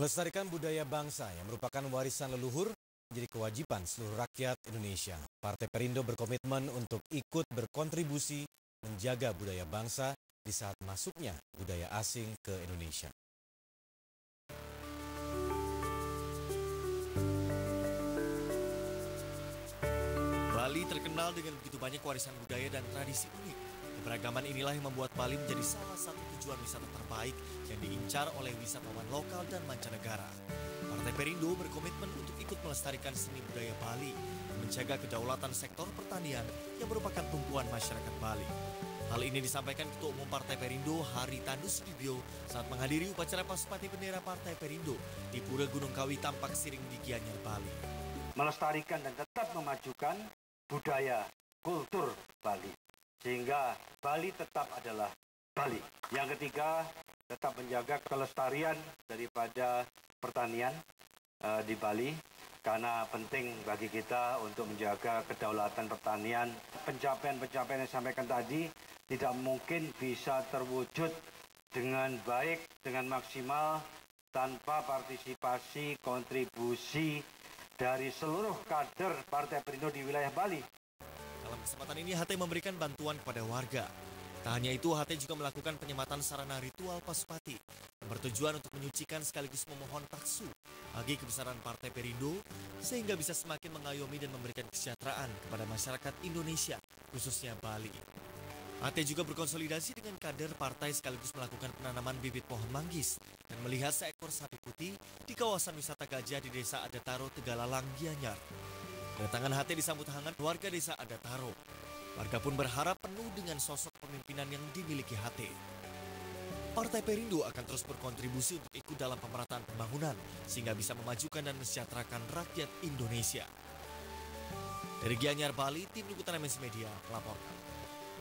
Melestarikan budaya bangsa yang merupakan warisan leluhur menjadi kewajiban seluruh rakyat Indonesia. Partai Perindo berkomitmen untuk ikut berkontribusi menjaga budaya bangsa di saat masuknya budaya asing ke Indonesia. Bali terkenal dengan begitu banyak warisan budaya dan tradisi unik. Keberagaman inilah yang membuat Bali menjadi salah satu tujuan wisata terbaik yang diincar oleh wisatawan lokal dan mancanegara. Partai Perindo berkomitmen untuk ikut melestarikan seni budaya Bali dan menjaga kedaulatan sektor pertanian yang merupakan tumpuan masyarakat Bali. Hal ini disampaikan Ketua Umum Partai Perindo Hary Tanoesoedibjo saat menghadiri upacara pasupati bendera Partai Perindo di Pura Gunung Kawi Tampak Siring di Kianyar, Bali. Melestarikan dan tetap memajukan budaya kultur Bali, sehingga Bali tetap adalah Bali. Yang ketiga, tetap menjaga kelestarian daripada pertanian di Bali, karena penting bagi kita untuk menjaga kedaulatan pertanian. Pencapaian-pencapaian yang disampaikan tadi tidak mungkin bisa terwujud dengan baik, dengan maksimal, tanpa partisipasi, kontribusi dari seluruh kader Partai Perindo di wilayah Bali. Dalam kesempatan ini HT memberikan bantuan kepada warga. Tak hanya itu, HT juga melakukan penyematan sarana ritual pasupati yang bertujuan untuk menyucikan sekaligus memohon taksu bagi kebesaran Partai Perindo sehingga bisa semakin mengayomi dan memberikan kesejahteraan kepada masyarakat Indonesia, khususnya Bali. HT juga berkonsolidasi dengan kader partai sekaligus melakukan penanaman bibit pohon manggis dan melihat seekor sapi putih di kawasan wisata gajah di desa Adetaro, Tegalalang, Gianyar. Kedatangan HT disambut hangat warga desa Adetaro. Warga pun berharap penuh dengan sosok pemimpinan yang dimiliki HT. Partai Perindo akan terus berkontribusi untuk ikut dalam pemerataan pembangunan sehingga bisa memajukan dan mensejahterakan rakyat Indonesia. Dari Gianyar, Bali, tim liputan NMS Media melaporkan.